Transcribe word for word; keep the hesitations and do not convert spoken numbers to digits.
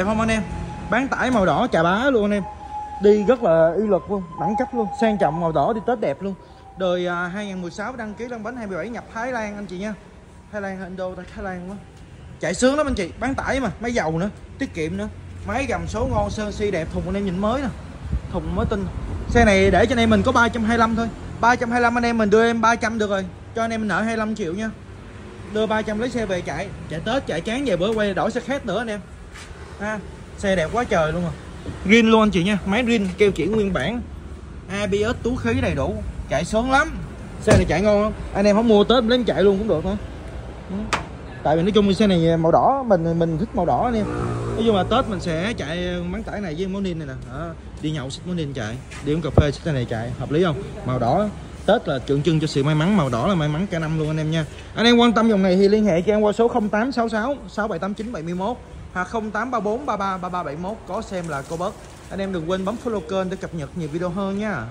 Đẹp không anh em? Bán tải màu đỏ Chà Bá luôn anh em. Đi rất là uy lực luôn, đẳng cấp luôn, sang trọng màu đỏ đi Tết đẹp luôn. Đời à, hai không một sáu đăng ký lăn bánh hai mươi bảy nhập Thái Lan anh chị nha. Thái Lan hay Indo, Thái Lan quá. Chạy sướng lắm anh chị, bán tải mà, máy dầu nữa, tiết kiệm nữa. Máy gầm số ngon, sơn si đẹp, thùng anh em nhìn mới nè. Thùng mới tinh. Xe này để cho anh em mình có ba trăm hai mươi lăm thôi. ba trăm hai mươi lăm anh em mình đưa em ba trăm được rồi. Cho anh em mình nợ hai mươi lăm triệu nha. Đưa ba trăm lấy xe về chạy, chạy Tết chạy chán về bữa quay đổi xe khác nữa anh em. Ha, xe đẹp quá trời luôn rồi. Rin luôn anh chị nha, máy rin keo chỉ nguyên bản. a bê ét túi khí đầy đủ, chạy sướng lắm. Xe này chạy ngon lắm. Anh em không mua Tết lấy chạy luôn cũng được nữa. Tại vì nói chung xe này màu đỏ, mình mình thích màu đỏ anh em. Nói chung là Tết mình sẽ chạy bán tải này với món rin này nè. Đó, đi nhậu xịt món rin chạy, đi uống cà phê xịt cái này chạy, hợp lý không? Màu đỏ Tết là tượng trưng cho sự may mắn, màu đỏ là may mắn cả năm luôn anh em nha. Anh em quan tâm dòng này thì liên hệ cho em qua số không tám sáu sáu sáu bảy tám chín bảy mốt. không tám ba bốn ba ba ba ba bảy mốt, có xem là cô bớt. Anh em đừng quên bấm follow kênh để cập nhật nhiều video hơn nha.